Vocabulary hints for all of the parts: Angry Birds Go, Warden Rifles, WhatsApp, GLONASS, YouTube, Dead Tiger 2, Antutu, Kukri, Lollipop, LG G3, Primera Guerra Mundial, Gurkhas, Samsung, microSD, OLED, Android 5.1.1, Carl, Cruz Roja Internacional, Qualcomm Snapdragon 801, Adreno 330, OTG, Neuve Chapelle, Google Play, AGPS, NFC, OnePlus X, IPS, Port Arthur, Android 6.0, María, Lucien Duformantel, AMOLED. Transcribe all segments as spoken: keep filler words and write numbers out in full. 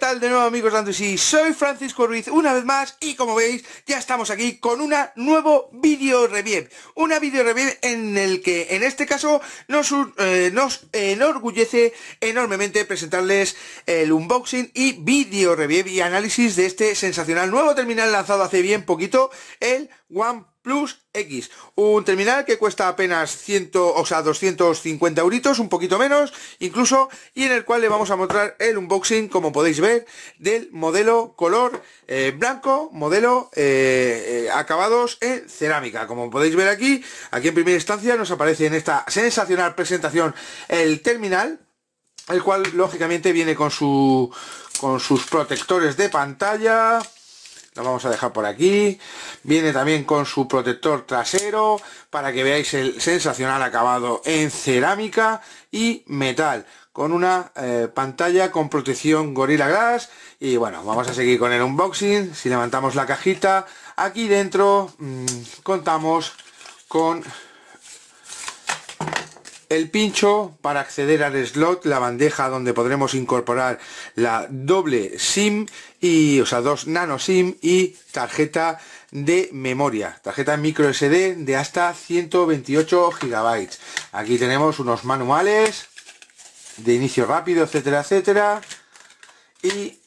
tal de nuevo, amigos Antutu? Soy Francisco Ruiz una vez más y como veis ya estamos aquí con una nuevo vídeo review, una vídeo review en el que en este caso nos, eh, nos enorgullece enormemente presentarles el unboxing y vídeo review y análisis de este sensacional nuevo terminal lanzado hace bien poquito, el OnePlus X, un terminal que cuesta apenas cien, o sea, doscientos cincuenta euritos, un poquito menos incluso, y en el cual le vamos a mostrar el unboxing, como podéis ver, del modelo color eh, blanco, modelo eh, eh, acabados en cerámica, como podéis ver aquí. Aquí en primera instancia nos aparece en esta sensacional presentación el terminal, el cual lógicamente viene con su con sus protectores de pantalla. Lo vamos a dejar por aquí. Viene también con su protector trasero para que veáis el sensacional acabado en cerámica y metal, con una eh, pantalla con protección Gorilla Glass. Y bueno, vamos a seguir con el unboxing. Si levantamos la cajita, aquí dentro mmm, contamos con el pincho para acceder al slot, la bandeja donde podremos incorporar la doble SIM, y, o sea, dos nano SIM y tarjeta de memoria, tarjeta micro S D de hasta ciento veintiocho gigabytes. Aquí tenemos unos manuales de inicio rápido, etcétera, etcétera. Y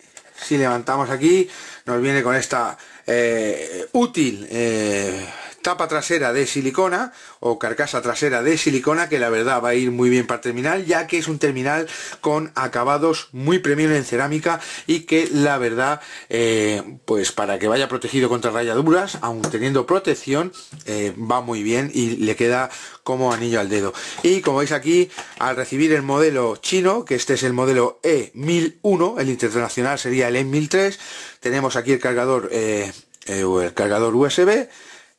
si levantamos aquí, nos viene con esta eh, útil eh, tapa trasera de silicona o carcasa trasera de silicona, que la verdad va a ir muy bien para el terminal, ya que es un terminal con acabados muy premium en cerámica y que la verdad eh, pues para que vaya protegido contra rayaduras, aun teniendo protección, eh, va muy bien y le queda como anillo al dedo. Y como veis aquí, al recibir el modelo chino, que este es el modelo E mil uno, el internacional sería el E mil tres, tenemos aquí el cargador eh, el cargador U S B,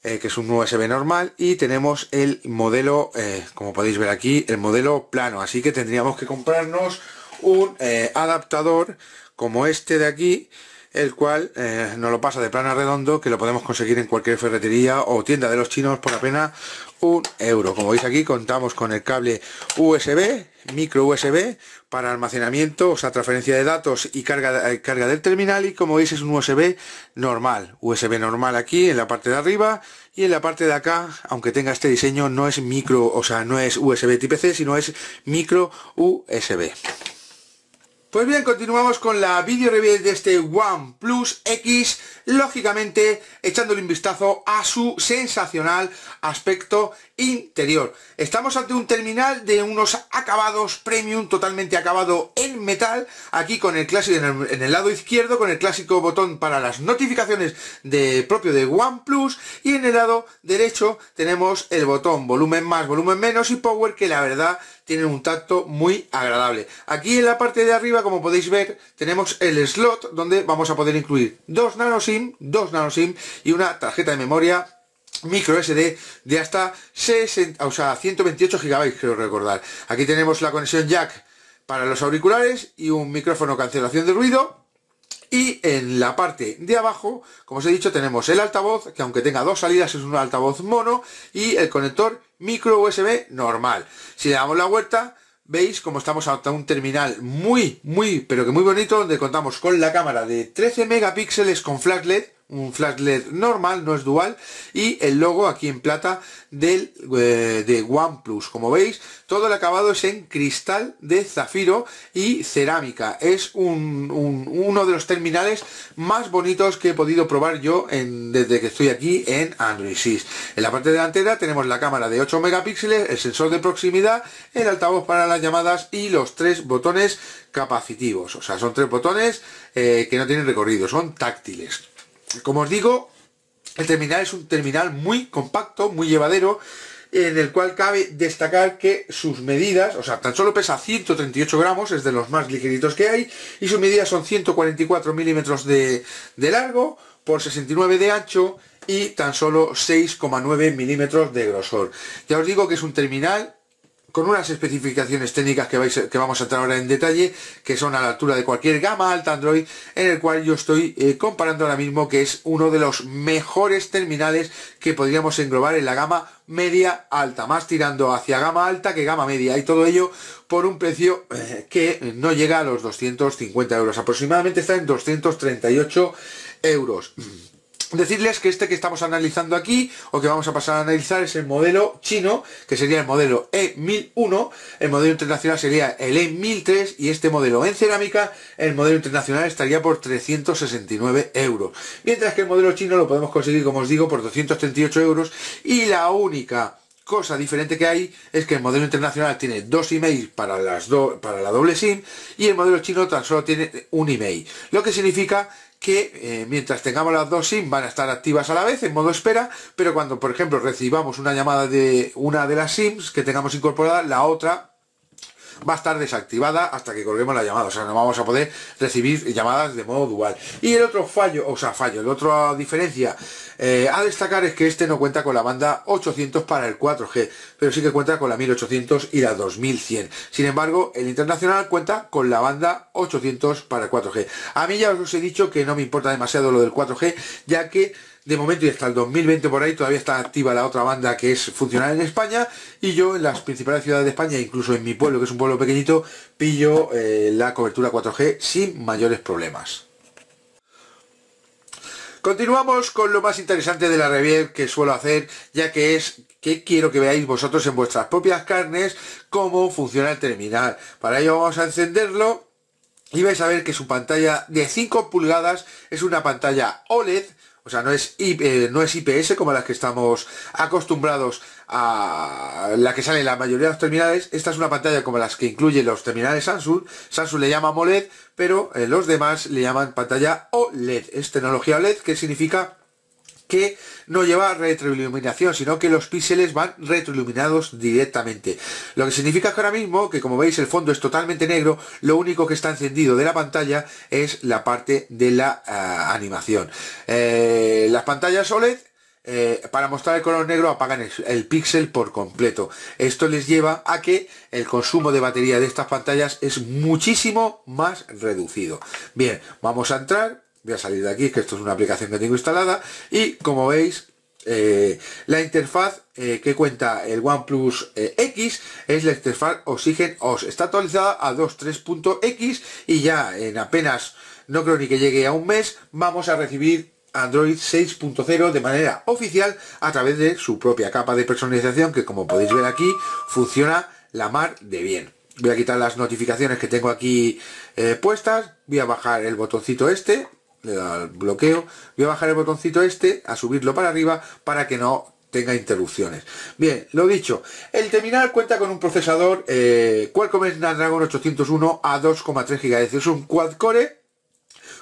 Eh, que es un U S B normal, y tenemos el modelo, eh, como podéis ver aquí, el modelo plano. Así que tendríamos que comprarnos un eh, adaptador como este de aquí, el cual eh, nos lo pasa de plano a redondo, que lo podemos conseguir en cualquier ferretería o tienda de los chinos por apenas un euro. Como veis aquí, contamos con el cable U S B, micro U S B, para almacenamiento, o sea, transferencia de datos y carga, carga del terminal. Y como veis, es un U S B normal, U S B normal aquí en la parte de arriba, y en la parte de acá, aunque tenga este diseño, no es micro, o sea, no es U S B tipo C, sino es micro U S B. Pues bien, continuamos con la video review de este OnePlus X, lógicamente echándole un vistazo a su sensacional aspecto interior. Estamos ante un terminal de unos acabados premium, totalmente acabado en metal, aquí con el clásico, en el, en el lado izquierdo, con el clásico botón para las notificaciones de propio de OnePlus, y en el lado derecho tenemos el botón volumen más, volumen menos y power, que la verdad tienen un tacto muy agradable. Aquí en la parte de arriba, como podéis ver, tenemos el slot donde vamos a poder incluir dos nano SIM, dos nano SIM y una tarjeta de memoria micro S D de hasta sesenta, o sea, ciento veintiocho gigabytes, creo recordar. Aquí tenemos la conexión jack para los auriculares y un micrófono cancelación de ruido. Y en la parte de abajo, como os he dicho, tenemos el altavoz, que aunque tenga dos salidas es un altavoz mono, y el conector micro U S B normal. Si le damos la vuelta, veis como estamos ante un terminal muy, muy, pero que muy bonito, donde contamos con la cámara de trece megapíxeles con flash L E D, un flash L E D normal, no es dual, y el logo aquí en plata del, eh, de OnePlus. Como veis, todo el acabado es en cristal de zafiro y cerámica. Es un, un, uno de los terminales más bonitos que he podido probar yo en, desde que estoy aquí en Android seis. En la parte delantera tenemos la cámara de ocho megapíxeles, el sensor de proximidad, el altavoz para las llamadas y los tres botones capacitivos. O sea, son tres botones eh, que no tienen recorrido, son táctiles. Como os digo, el terminal es un terminal muy compacto, muy llevadero, en el cual cabe destacar que sus medidas, o sea, tan solo pesa ciento treinta y ocho gramos, es de los más ligeritos que hay, y sus medidas son ciento cuarenta y cuatro milímetros de, de largo por sesenta y nueve de ancho y tan solo seis coma nueve milímetros de grosor. Ya os digo que es un terminal con unas especificaciones técnicas que, vais, que vamos a entrar ahora en detalle, que son a la altura de cualquier gama alta Android, en el cual yo estoy eh, comparando ahora mismo, que es uno de los mejores terminales que podríamos englobar en la gama media alta, más tirando hacia gama alta que gama media, y todo ello por un precio eh, que no llega a los doscientos cincuenta euros, aproximadamente está en doscientos treinta y ocho euros. Decirles que este que estamos analizando aquí, o que vamos a pasar a analizar, es el modelo chino, que sería el modelo E mil uno, el modelo internacional sería el E mil tres, y este modelo en cerámica, el modelo internacional, estaría por trescientos sesenta y nueve euros, mientras que el modelo chino lo podemos conseguir, como os digo, por doscientos treinta y ocho euros, y la única cosa diferente que hay es que el modelo internacional tiene dos emails para, las do, para la doble SIM, y el modelo chino tan solo tiene un email, lo que significa que eh, mientras tengamos las dos SIM van a estar activas a la vez en modo espera, pero cuando por ejemplo recibamos una llamada de una de las SIMs que tengamos incorporada, la otra va a estar desactivada hasta que colguemos la llamada, o sea, no vamos a poder recibir llamadas de modo dual. Y el otro fallo, o sea, fallo, la otra diferencia eh, a destacar es que este no cuenta con la banda ochocientos para el cuatro G, pero sí que cuenta con la mil ochocientos y la dos mil cien. Sin embargo, el internacional cuenta con la banda ochocientos para el cuatro G. A mí ya os he dicho que no me importa demasiado lo del cuatro G, ya que de momento y hasta el dos mil veinte por ahí todavía está activa la otra banda que es funcional en España, y yo en las principales ciudades de España, incluso en mi pueblo, que es un pueblo pequeñito, pillo eh, la cobertura cuatro G sin mayores problemas. Continuamos con lo más interesante de la review que suelo hacer, ya que es que quiero que veáis vosotros en vuestras propias carnes cómo funciona el terminal. Para ello vamos a encenderlo y vais a ver que su pantalla de cinco pulgadas es una pantalla O L E D. O sea, no es, eh, no es I P S como las que estamos acostumbrados a la que sale en la mayoría de los terminales. Esta es una pantalla como las que incluyen los terminales Samsung. Samsung le llama AMOLED, pero eh, los demás le llaman pantalla O L E D. Es tecnología O L E D, que significa que no lleva retroiluminación, sino que los píxeles van retroiluminados directamente. Lo que significa que ahora mismo, que como veis el fondo es totalmente negro, lo único que está encendido de la pantalla es la parte de la uh, animación. Eh, las pantallas O L E D, eh, para mostrar el color negro, apagan el, el píxel por completo. Esto les lleva a que el consumo de batería de estas pantallas es muchísimo más reducido. Bien, vamos a entrar. Voy a salir de aquí, que esto es una aplicación que tengo instalada, y como veis eh, la interfaz eh, que cuenta el OnePlus eh, X es la interfaz OxygenOS. Está actualizada a dos punto tres punto X y ya en apenas, no creo ni que llegue a un mes, vamos a recibir Android seis punto cero de manera oficial a través de su propia capa de personalización, que como podéis ver aquí funciona la mar de bien. Voy a quitar las notificaciones que tengo aquí eh, puestas, voy a bajar el botoncito este, le da al bloqueo, voy a bajar el botoncito este, a subirlo para arriba para que no tenga interrupciones. Bien, lo dicho, el terminal cuenta con un procesador eh, Qualcomm Snapdragon ochocientos uno a dos coma tres gigahercios, es un quad core,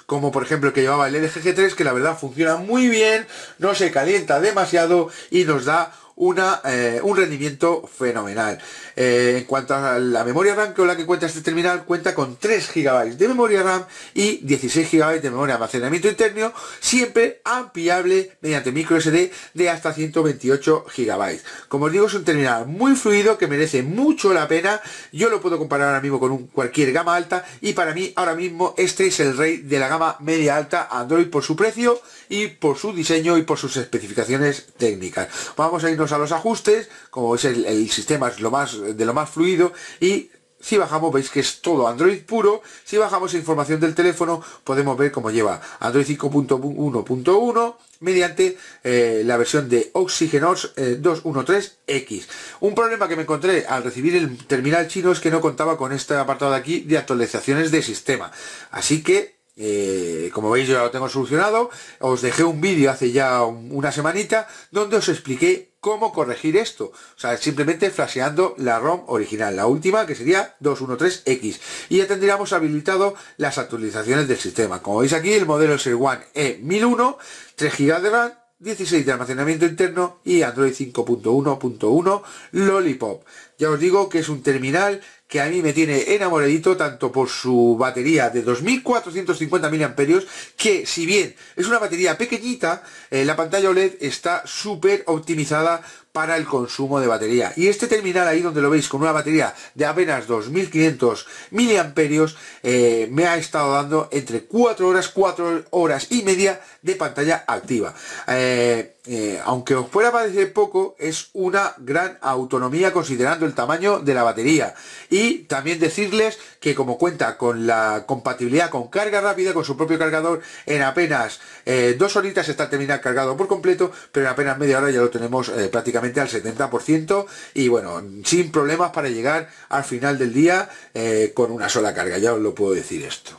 como por ejemplo el que llevaba el L G G tres, que la verdad funciona muy bien, no se calienta demasiado y nos da Una, eh, un rendimiento fenomenal. Eh, en cuanto a la memoria RAM con la que cuenta este terminal, cuenta con tres gigabytes de memoria RAM y dieciséis gigabytes de memoria de almacenamiento interno, siempre ampliable mediante microSD de hasta ciento veintiocho gigabytes. Como os digo, es un terminal muy fluido que merece mucho la pena. Yo lo puedo comparar ahora mismo con un, cualquier gama alta, y para mí ahora mismo este es el rey de la gama media alta Android por su precio y por su diseño y por sus especificaciones técnicas. Vamos a irnos a los ajustes. Como veis, el, el sistema es lo más de lo más fluido, y si bajamos veis que es todo Android puro. Si bajamos información del teléfono podemos ver cómo lleva Android cinco punto uno punto uno mediante eh, la versión de OxygenOS eh, dos punto uno punto tres X. Un problema que me encontré al recibir el terminal chino es que no contaba con este apartado de aquí de actualizaciones de sistema, así que Eh, como veis yo ya lo tengo solucionado. Os dejé un vídeo hace ya un, una semanita donde os expliqué cómo corregir esto, o sea, simplemente flasheando la ROM original, la última, que sería dos punto uno punto tres X, y ya tendríamos habilitado las actualizaciones del sistema. Como veis aquí, el modelo es el One E mil uno, tres gigabytes de RAM, dieciséis de almacenamiento interno y Android cinco punto uno punto uno Lollipop. Ya os digo que es un terminal que a mí me tiene enamoradito, tanto por su batería de dos mil cuatrocientos cincuenta miliamperios hora, que si bien es una batería pequeñita, eh, la pantalla O L E D está súper optimizada para el consumo de batería. Y este terminal ahí donde lo veis con una batería de apenas dos mil quinientos miliamperios eh, me ha estado dando entre cuatro horas, cuatro horas y media de pantalla activa. Eh, eh, aunque os pueda parecer poco, es una gran autonomía considerando el tamaño de la batería. Y también decirles que como cuenta con la compatibilidad con carga rápida, con su propio cargador, en apenas eh, dos horitas está el terminal cargado por completo, pero en apenas media hora ya lo tenemos eh, prácticamente al setenta por ciento y bueno, sin problemas para llegar al final del día eh, con una sola carga, ya os lo puedo decir esto.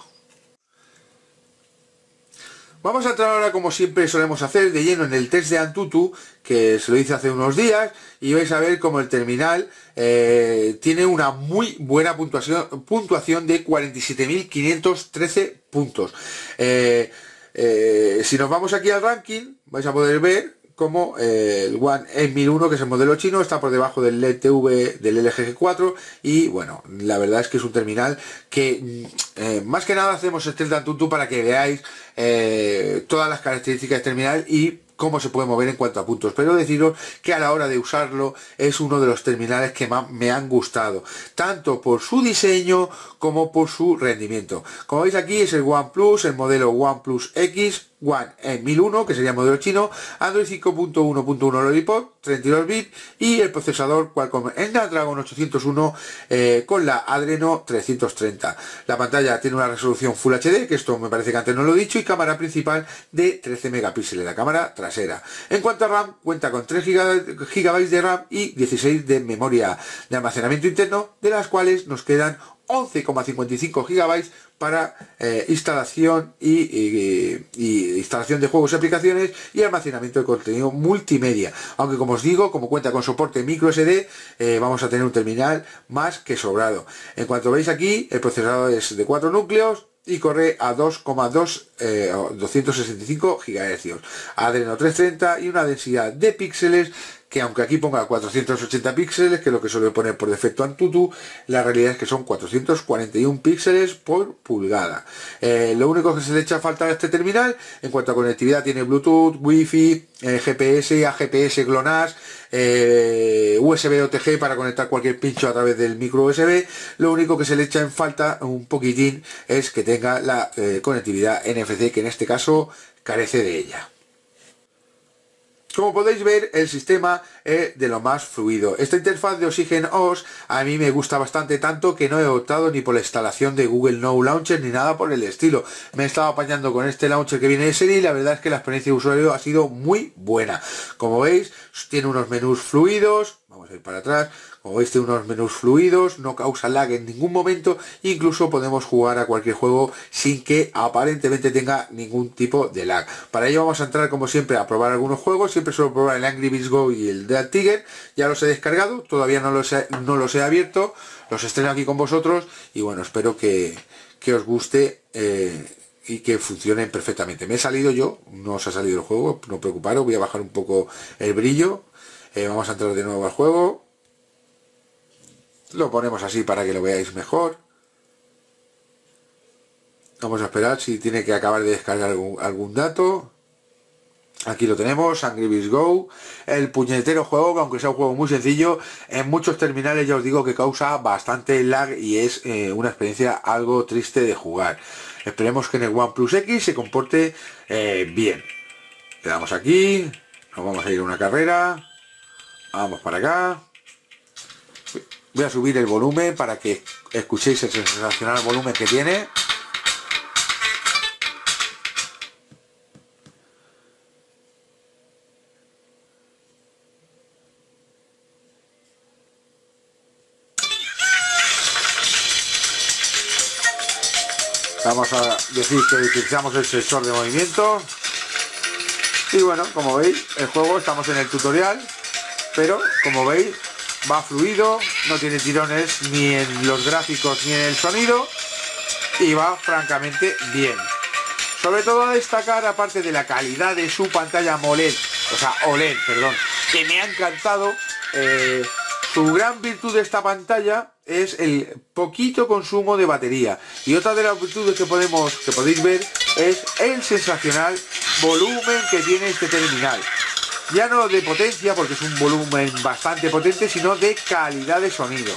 Vamos a entrar ahora, como siempre solemos hacer, de lleno en el test de Antutu, que se lo hice hace unos días, y vais a ver como el terminal eh, tiene una muy buena puntuación, puntuación de cuarenta y siete mil quinientos trece puntos. Eh, eh, si nos vamos aquí al ranking, vais a poder ver como eh, el One M mil uno, que es el modelo chino, está por debajo del L E D T V del L G G cuatro, y bueno, la verdad es que es un terminal que eh, más que nada hacemos este de Antutu para que veáis eh, todas las características del terminal y cómo se puede mover en cuanto a puntos, pero deciros que a la hora de usarlo es uno de los terminales que más me han gustado, tanto por su diseño como por su rendimiento. Como veis aquí es el OnePlus, el modelo OnePlus X, One M mil uno, que sería el modelo chino, Android cinco punto uno punto uno Lollipop, treinta y dos bits, y el procesador Qualcomm Snapdragon ochocientos uno eh, con la Adreno trescientos treinta. La pantalla tiene una resolución Full H D, que esto me parece que antes no lo he dicho, y cámara principal de trece megapíxeles, la cámara trasera. En cuanto a RAM, cuenta con tres gigabytes de RAM y dieciséis de memoria de almacenamiento interno, de las cuales nos quedan once coma cincuenta y cinco gigabytes para eh, instalación y, y, y instalación de juegos y aplicaciones y almacenamiento de contenido multimedia, aunque como os digo, como cuenta con soporte micro S D, eh, vamos a tener un terminal más que sobrado. En cuanto veis aquí, el procesador es de cuatro núcleos y corre a dos coma dos, doscientos sesenta y cinco gigahercios, Adreno trescientos treinta y una densidad de píxeles que, aunque aquí ponga cuatrocientos ochenta píxeles, que es lo que suele poner por defecto Antutu, la realidad es que son cuatrocientos cuarenta y un píxeles por pulgada. Eh, lo único que se le echa a falta a este terminal, en cuanto a conectividad, tiene Bluetooth, Wi-Fi, eh, G P S, A G P S, GLONASS, eh, U S B O T G para conectar cualquier pincho a través del micro U S B. Lo único que se le echa en falta un poquitín es que tenga la eh, conectividad N F C, que en este caso carece de ella. Como podéis ver, el sistema es de lo más fluido. Esta interfaz de OxygenOS a mí me gusta bastante, tanto que no he optado ni por la instalación de Google Now Launcher ni nada por el estilo. Me he estado apañando con este launcher que viene de serie y la verdad es que la experiencia de usuario ha sido muy buena. Como veis, tiene unos menús fluidos. Vamos a ir para atrás. Como veis, tiene unos menús fluidos, no causa lag en ningún momento, incluso podemos jugar a cualquier juego sin que aparentemente tenga ningún tipo de lag. Para ello vamos a entrar, como siempre, a probar algunos juegos. Siempre suelo probar el Angry Birds Go y el Dead Tiger. Ya los he descargado, todavía no los he, no los he abierto, los estreno aquí con vosotros y bueno, espero que, que os guste eh, y que funcionen perfectamente. Me he salido yo, no os ha salido el juego, no preocuparos, voy a bajar un poco el brillo. Eh, vamos a entrar de nuevo al juego. Lo ponemos así para que lo veáis mejor. Vamos a esperar si tiene que acabar de descargar algún, algún dato. Aquí lo tenemos, Angry Birds Go. El puñetero juego, aunque sea un juego muy sencillo, en muchos terminales ya os digo que causa bastante lag y es eh, una experiencia algo triste de jugar. Esperemos que en el OnePlus X se comporte eh, bien. Le damos aquí, nos vamos a ir a una carrera. Vamos para acá. Voy a subir el volumen para que escuchéis el sensacional volumen que tiene. Vamos a decir que utilizamos el sensor de movimiento. Y bueno, como veis, el juego, estamos en el tutorial, pero como veis va fluido, no tiene tirones ni en los gráficos ni en el sonido y va francamente bien. Sobre todo a destacar, aparte de la calidad de su pantalla AMOLED, o sea OLED, perdón, que me ha encantado, eh, su gran virtud de esta pantalla es el poquito consumo de batería. Y otra de las virtudes que podemos, que podéis ver, es el sensacional volumen que tiene este terminal. ya no de potencia, porque es un volumen bastante potente, sino de calidad de sonido.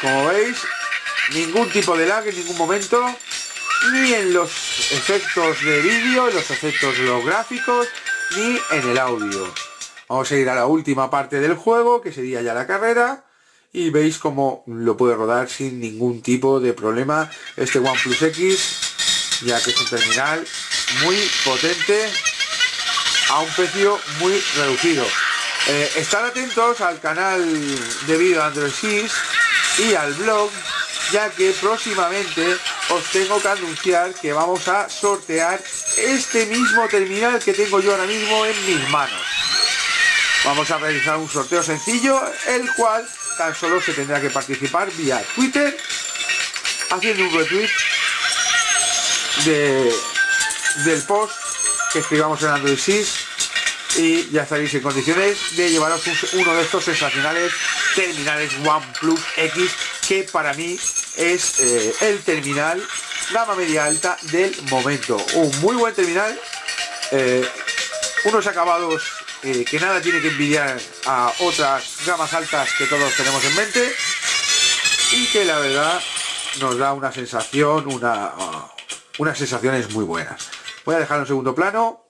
Como veis, ningún tipo de lag en ningún momento, ni en los efectos de vídeo, en los efectos de los gráficos, ni en el audio. Vamos a ir a la última parte del juego, que sería ya la carrera, y veis cómo lo puede rodar sin ningún tipo de problema este OnePlus X, ya que es un terminal muy potente a un precio muy reducido. Eh, estad atentos al canal de vídeo Android seis y al blog, ya que próximamente os tengo que anunciar que vamos a sortear este mismo terminal que tengo yo ahora mismo en mis manos. Vamos a realizar un sorteo sencillo, el cual tan solo se tendrá que participar vía Twitter, haciendo un retweet de, del post que escribamos en Android seis, y ya estaréis en condiciones de llevaros uno de estos sensacionales terminales OnePlus X, que para mí es eh, el terminal gama media alta del momento. Un muy buen terminal, eh, unos acabados eh, que nada tiene que envidiar a otras gamas altas que todos tenemos en mente, y que la verdad nos da una sensación, una, unas sensaciones muy buenas. Voy a dejarlo en segundo plano.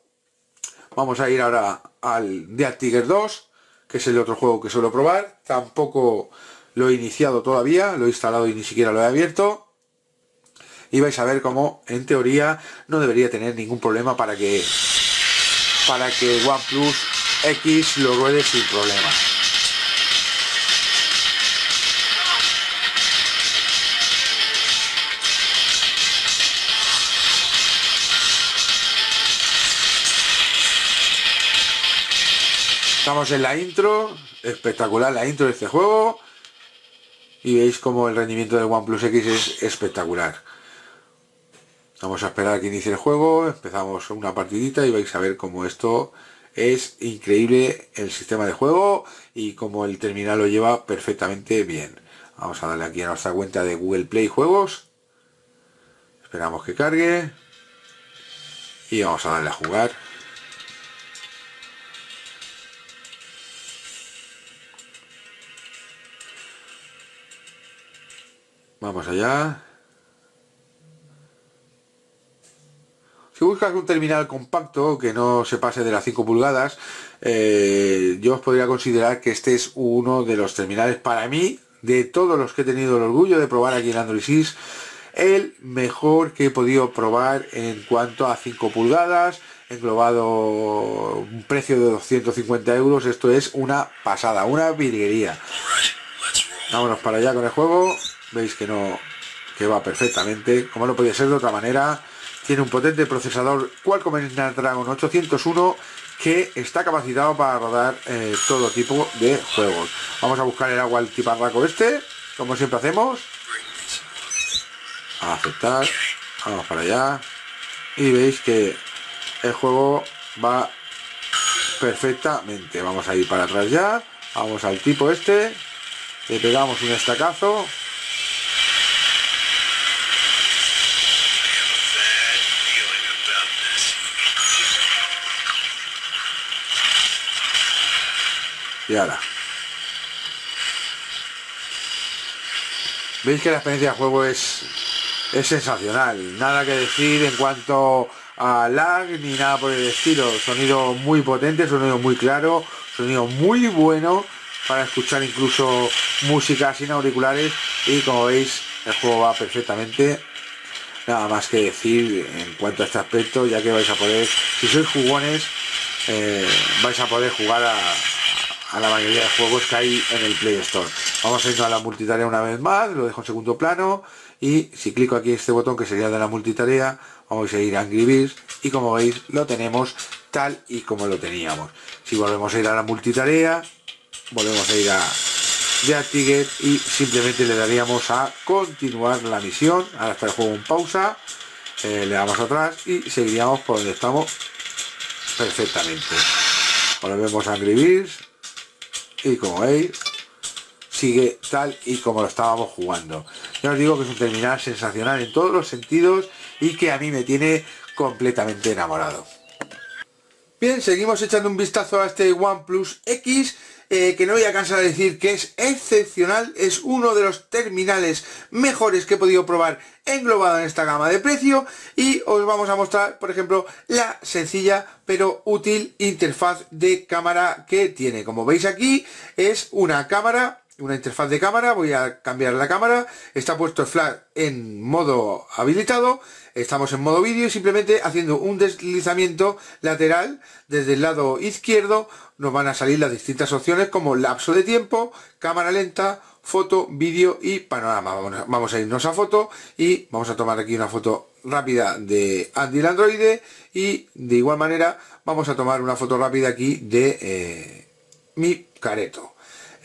Vamos a ir ahora al Dead Tiger dos, que es el otro juego que suelo probar. Tampoco lo he iniciado todavía, lo he instalado y ni siquiera lo he abierto. Y vais a ver cómo, en teoría, no debería tener ningún problema para que, para que OnePlus X lo ruede sin problema. Estamos en la intro, espectacular la intro de este juego, y veis como el rendimiento del OnePlus X es espectacular. Vamos a esperar a que inicie el juego, empezamos una partidita y vais a ver cómo esto es increíble, el sistema de juego y cómo el terminal lo lleva perfectamente bien. Vamos a darle aquí a nuestra cuenta de Google Play Juegos, esperamos que cargue y vamos a darle a jugar. Vamos allá. Si buscas un terminal compacto que no se pase de las cinco pulgadas, eh, yo os podría considerar que este es uno de los terminales, para mí, de todos los que he tenido el orgullo de probar aquí en Android seis, el mejor que he podido probar en cuanto a cinco pulgadas, englobado un precio de doscientos cincuenta euros. Esto es una pasada, una virguería. Vámonos para allá con el juego. Veis que no, que va perfectamente, como no podía ser de otra manera. Tiene un potente procesador Qualcomm Snapdragon ochocientos uno que está capacitado para rodar eh, todo tipo de juegos. Vamos a buscar el agua al tiparraco este, como siempre hacemos. A aceptar, vamos para allá. Y veis que el juego va perfectamente. Vamos a ir para atrás ya, vamos al tipo este, le pegamos un estacazo. Y ahora veis que la experiencia de juego es, es sensacional, nada que decir en cuanto a lag ni nada por el estilo. Sonido muy potente, sonido muy claro, sonido muy bueno para escuchar incluso música sin auriculares, y como veis el juego va perfectamente. Nada más que decir en cuanto a este aspecto, ya que vais a poder, si sois jugones, eh, vais a poder jugar a a la mayoría de juegos que hay en el Play Store. Vamos a irnos a la multitarea una vez más, lo dejo en segundo plano, y si clico aquí este botón que sería de la multitarea, vamos a ir a Angry Birds, y como veis lo tenemos tal y como lo teníamos. Si volvemos a ir a la multitarea, volvemos a ir a Dead Tiger y simplemente le daríamos a continuar la misión. Ahora está el juego en pausa, eh, le damos atrás y seguiríamos por donde estamos perfectamente. Volvemos a Angry Birds. Y como veis, sigue tal y como lo estábamos jugando. Ya os digo que es un terminal sensacional en todos los sentidos y que a mí me tiene completamente enamorado. Bien, seguimos echando un vistazo a este OnePlus X, eh, que no voy a cansar de decir que es excepcional, es uno de los terminales mejores que he podido probar englobado en esta gama de precio, y os vamos a mostrar, por ejemplo, la sencilla pero útil interfaz de cámara que tiene. Como veis aquí, es una cámara... una interfaz de cámara. Voy a cambiar la cámara, está puesto el flash en modo habilitado, estamos en modo vídeo y simplemente haciendo un deslizamiento lateral desde el lado izquierdo nos van a salir las distintas opciones como lapso de tiempo, cámara lenta, foto, vídeo y panorama. Vamos a irnos a foto y vamos a tomar aquí una foto rápida de Andy el androide, y de igual manera vamos a tomar una foto rápida aquí de eh, mi careto.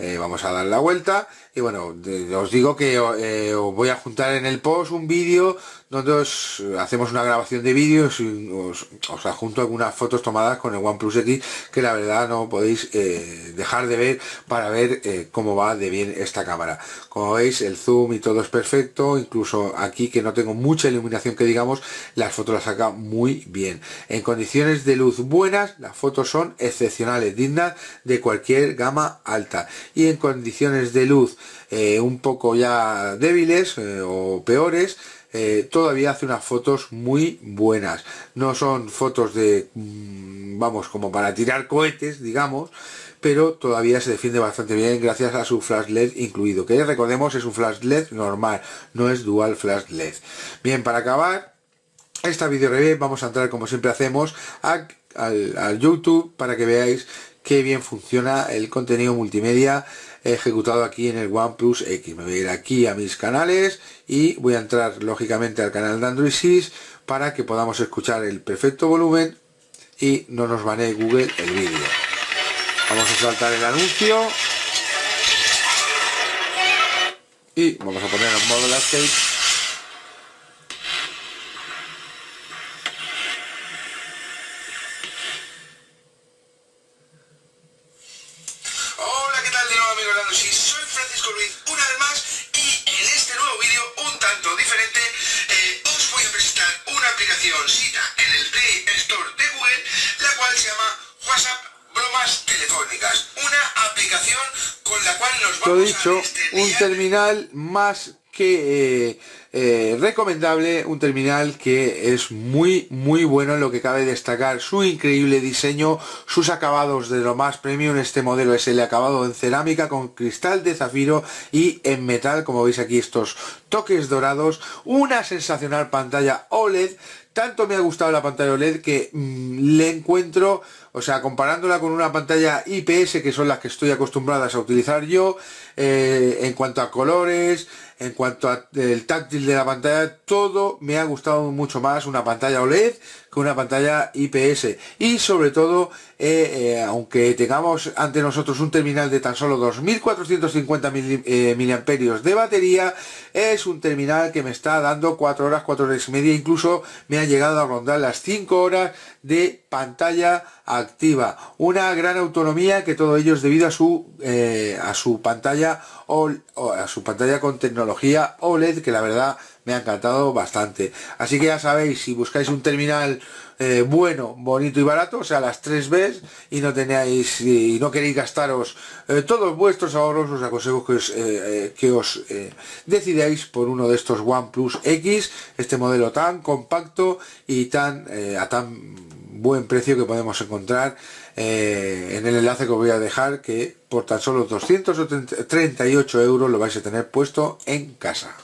Eh, vamos a dar la vuelta y bueno, de, os digo que eh, os voy a juntar en el post un vídeo donde os hacemos una grabación de vídeos y os, os adjunto algunas fotos tomadas con el OnePlus X, que la verdad no podéis eh, dejar de ver para ver eh, cómo va de bien esta cámara. Como veis, el zoom y todo es perfecto, incluso aquí que no tengo mucha iluminación que digamos, las fotos las saca muy bien. En condiciones de luz buenas, las fotos son excepcionales, dignas de cualquier gama alta. Y en condiciones de luz eh, un poco ya débiles eh, o peores, eh, todavía hace unas fotos muy buenas. No son fotos de, vamos, como para tirar cohetes, digamos, pero todavía se defiende bastante bien gracias a su flash L E D incluido, que recordemos es un flash L E D normal, no es dual flash L E D. Bien, para acabar esta video review vamos a entrar, como siempre hacemos, a, al, al YouTube para que veáis qué bien funciona el contenido multimedia ejecutado aquí en el OnePlus X. Me voy a ir aquí a mis canales y voy a entrar lógicamente al canal de Android seis para que podamos escuchar el perfecto volumen y no nos banee Google el vídeo. Vamos a saltar el anuncio y vamos a poner en modo landscape. Soy Francisco Ruiz, una vez más, y en este nuevo vídeo, un tanto diferente, eh, os voy a presentar una aplicación cita en el Play Store de Google, la cual se llama WhatsApp Bromas Telefónicas, una aplicación con la cual nos vamos dicho, a... dicho, un terminal más que... Eh... Eh, recomendable, un terminal que es muy muy bueno, en lo que cabe destacar su increíble diseño, sus acabados de lo más premium. Este modelo es el acabado en cerámica con cristal de zafiro y en metal, como veis aquí estos toques dorados, una sensacional pantalla O L E D. Tanto me ha gustado la pantalla O L E D que mmm, le encuentro, o sea, comparándola con una pantalla I P S, que son las que estoy acostumbradas a utilizar yo, eh, en cuanto a colores, en cuanto al táctil de la pantalla, todo me ha gustado mucho más una pantalla O L E D que una pantalla I P S. Y sobre todo, eh, eh, aunque tengamos ante nosotros un terminal de tan solo dos mil cuatrocientos cincuenta mil, eh, miliamperios de batería, es un terminal que me está dando cuatro horas, cuatro horas y media, incluso me ha llegado a rondar las cinco horas de pantalla activa. Una gran autonomía, que todo ello es debido a su eh, a su pantalla o a su pantalla con tecnología O L E D, que la verdad me ha encantado bastante. Así que ya sabéis, si buscáis un terminal eh, bueno, bonito y barato, o sea, las tres Bs, y no tenéis y no queréis gastaros eh, todos vuestros ahorros, os aconsejo que os, eh, que os eh, decidáis por uno de estos OnePlus X, este modelo tan compacto y tan eh, a tan buen precio que podemos encontrar eh, en el enlace que os voy a dejar, que por tan solo doscientos treinta y ocho euros lo vais a tener puesto en casa.